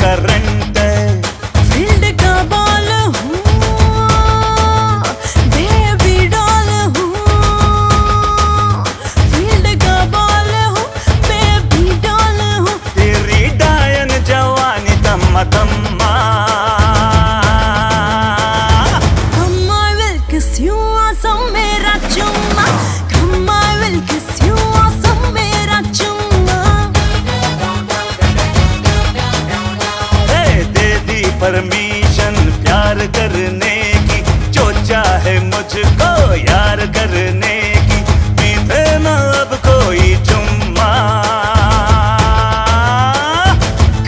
Current है। Field का ball हूँ, बेबी डॉल हूँ। फील्ड का बॉल हूँ, बेबी डॉल हूँ। तेरी डायन जवानी दम्मा दम्मा। Come I will kiss you awesome मेरा चुम्मा। Come I will kiss you awesome मेरा चुम्मा। परमिशन प्यार करने की, जो चाहे मुझको यार करने की। पीते ना अब कोई चुम्मा।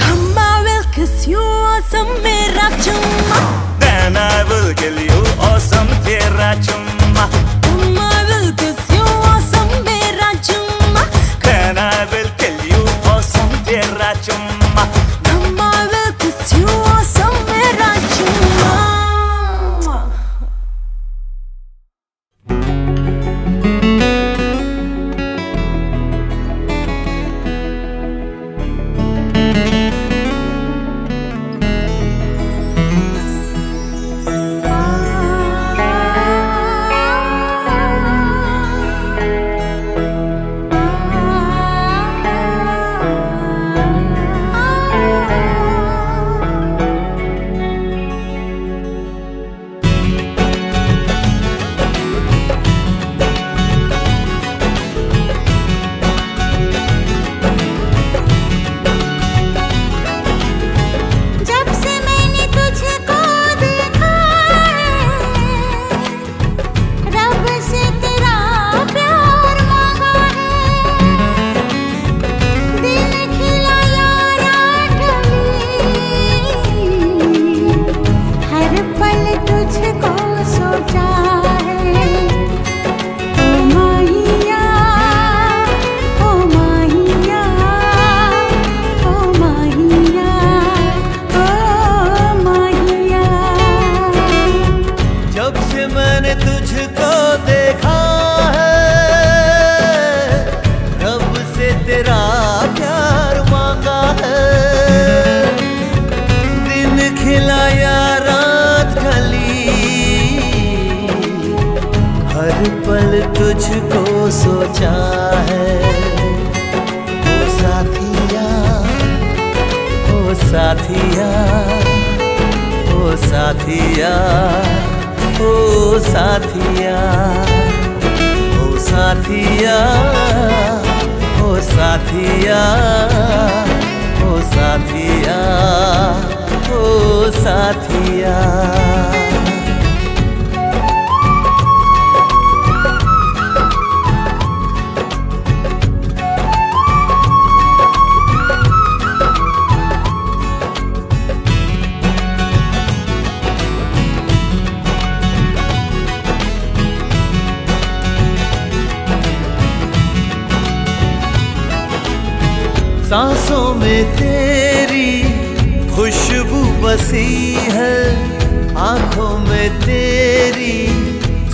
Come I will kiss you awesome मेरा चुम्मा। Then I will kill you awesome तेरा चुम्मा। Come I will kiss you awesome मेरा चुम्मा। Then I will kill you awesome तेरा चुम्मा। Come I will kiss you awesome। तुझको सोचा है ओ साथिया ओ साथिया ओ साथिया ओ साथिया ओ साथिया ओ साथिया ओ साथिया। सांसों में तेरी खुशबू बसी है, आंखों में तेरी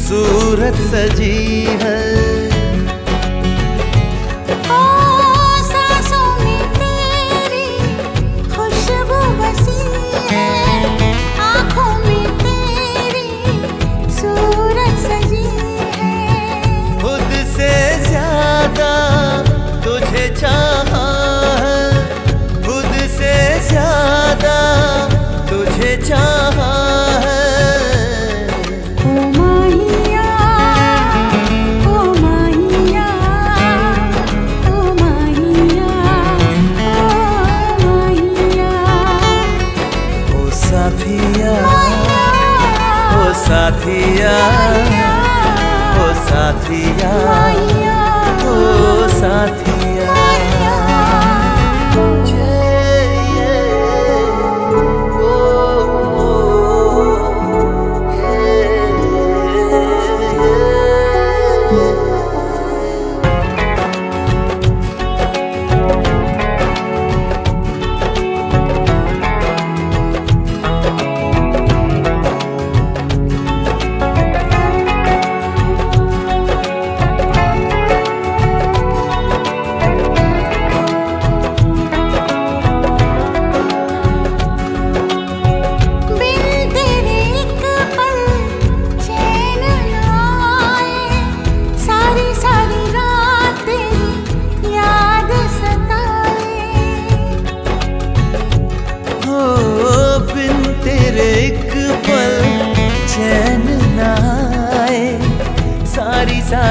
सूरत सजी है। ओ सांसों में तेरी खुशबू बसी है, आंखों में तेरी सूरत सजी है। खुद से ज्यादा तुझे चाहा, ज्यादा तुझे चाहा है। ओ माहिया ओ माहिया ओ माहिया ओ साथिया ओ साथिया ओ साथिया ओ साथिया।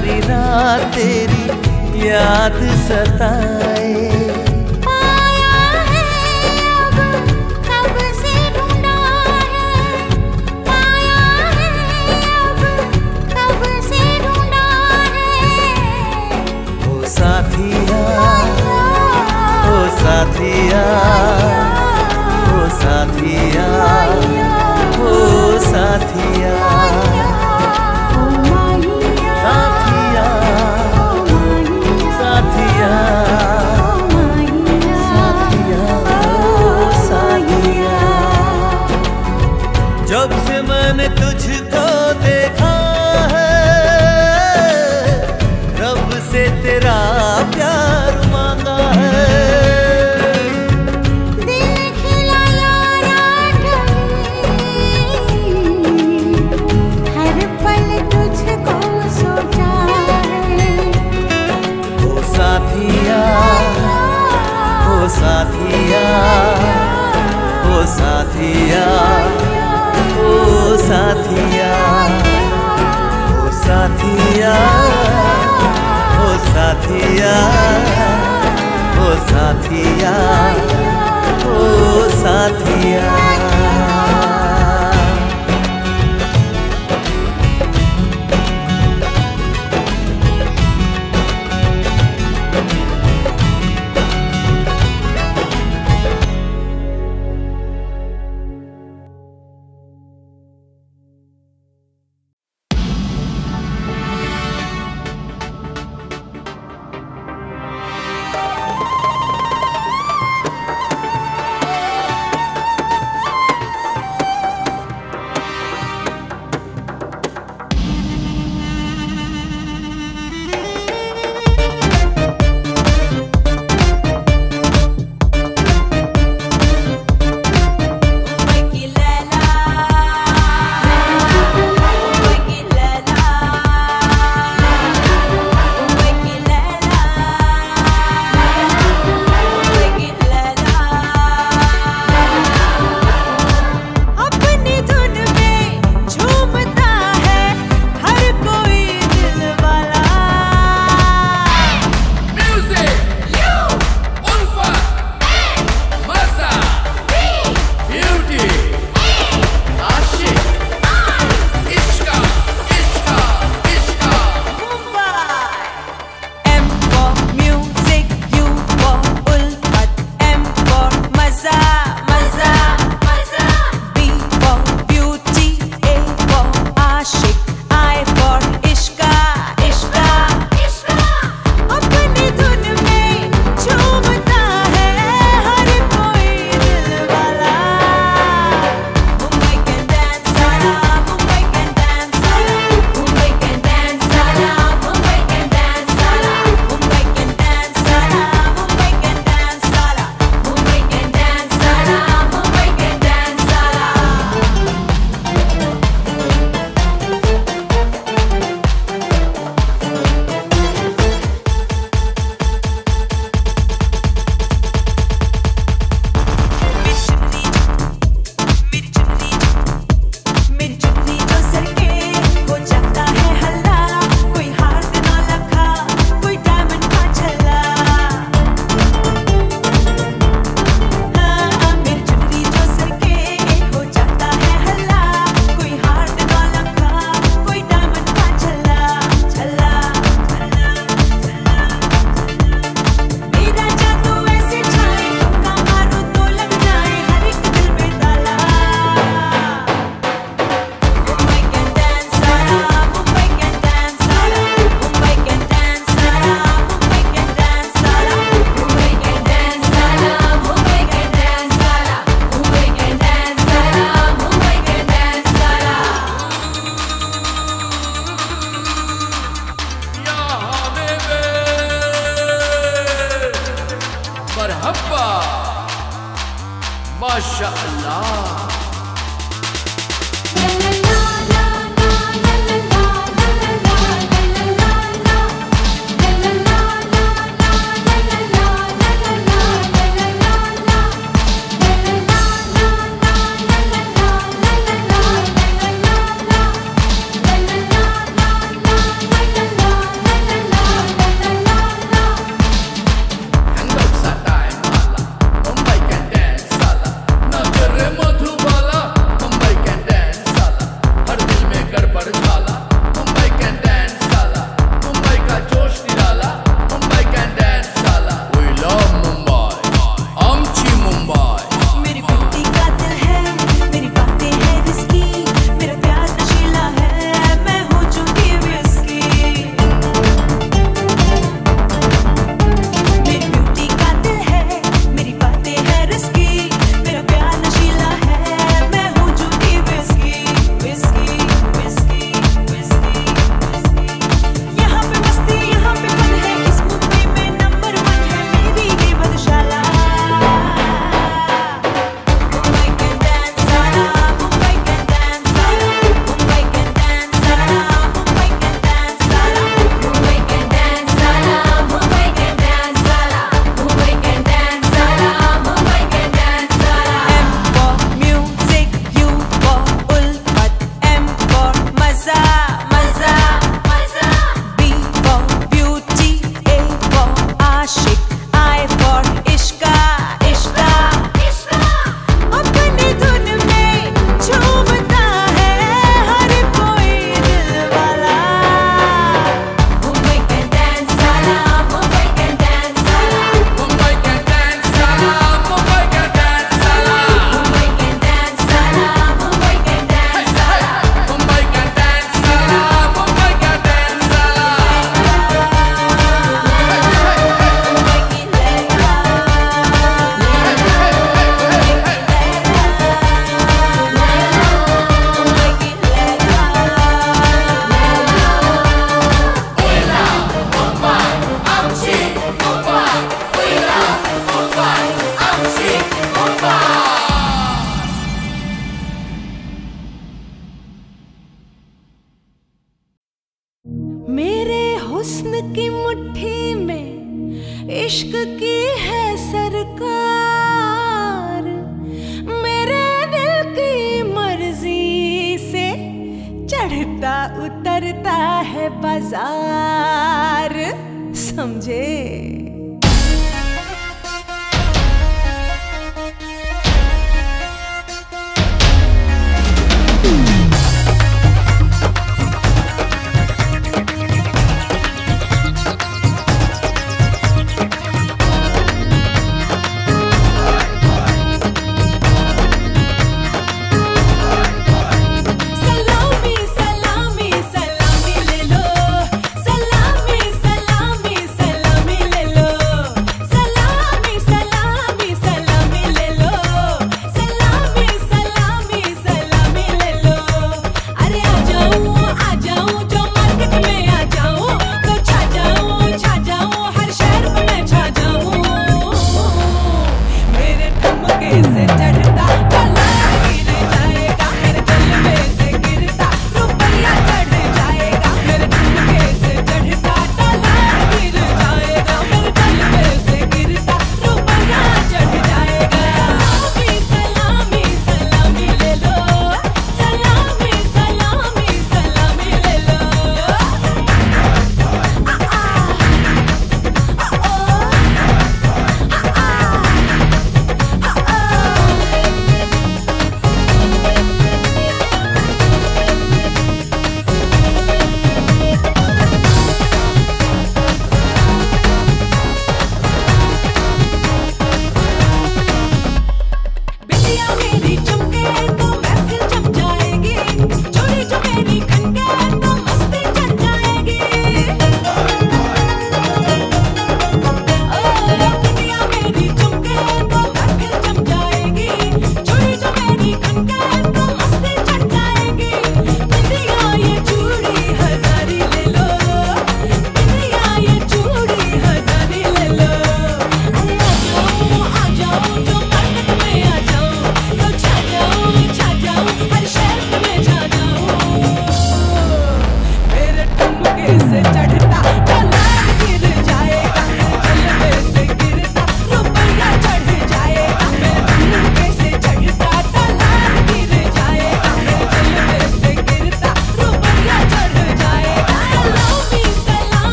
सारी रात तेरी याद सताए। पाया है अब कब से ढूंढा है, पाया है अब कब से ढूंढा है। ओ साथिया साथिया ओ साथिया साथिया साथिया साथिया ओ साथिया। जब से मैंने तुझको देखा है रब से तेरा प्यार मांगा है। ओ साथिया ओ साथिया ओ साथिया ओ साथिया ओ साथिया ओ साथिया। चिट्ठी में इश्क की है सरकार, मेरे दिल की मर्जी से चढ़ता उतरता है बाजार, समझे।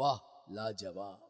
वाह लाजवाब।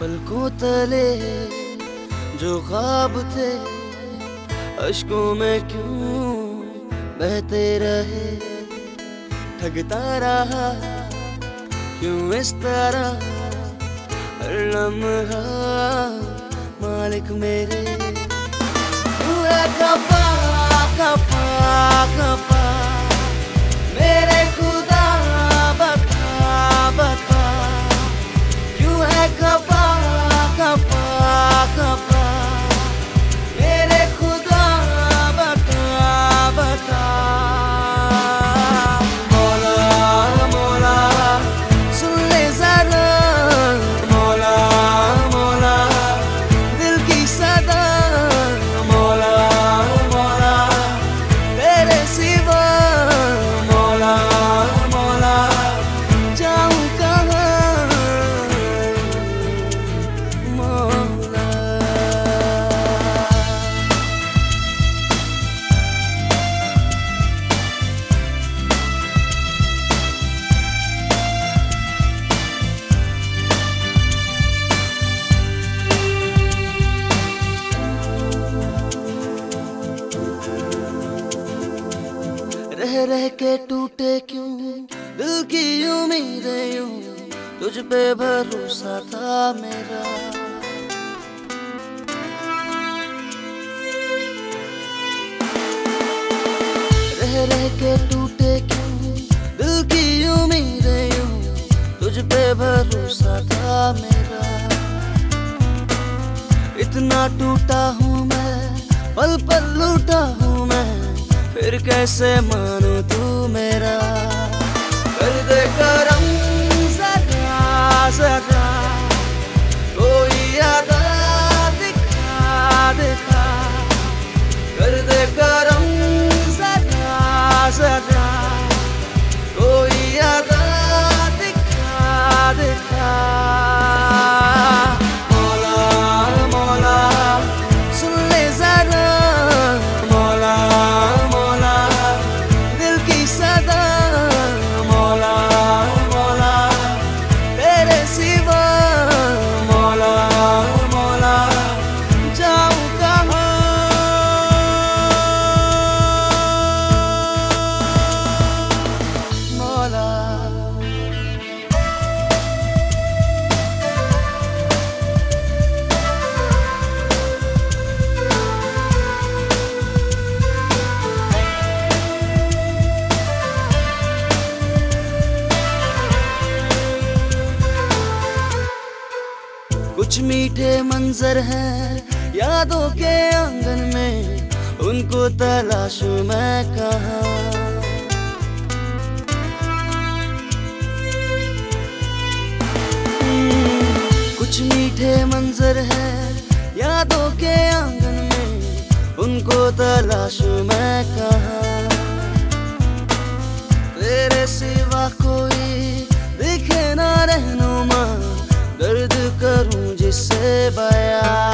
पलकों तले जो ख्वाब थे अश्कों में क्यों बहते रहे। ठगता रहा क्यों इस तरह हर लम्हा मालिक मेरे। कपा कपा कपा मेरे खुदा बता बता क्यों है कपा कपा कपा मेरे खुदा बता बता। मौला मौला सुन ले जरा, मौला मौला दिल की सदा, मौला मौला तेरे सिवा, मौला मौला जाऊं कहाँ मौला। रह रह के टूटे क्यों दिल की उम्मीदें यूं, तुझ पे भरोसा था मेरा। रह रह के टूटे क्यों दिल की उम्मीदें यूं, तुझ पे भरोसा था मेरा। इतना टूटा हूँ मैं, पल पल लूटा हूँ मैं, फिर कैसे मानू तू मेरा। कर दे करम जरा जरा कोई अदा दिखा दिखा, कर दे करम जरा जरा कोई अदा दिखा दिखा। कुछ मीठे मंजर हैं यादों के आंगन में, उनको तलाशूं मैं कहाँ। कुछ मीठे मंजर हैं यादों के आंगन में, उनको तलाशूं मैं कहाँ। तेरे सिवा कोई दिखे ना रहनुमा, दर्द करूं जिससे बया।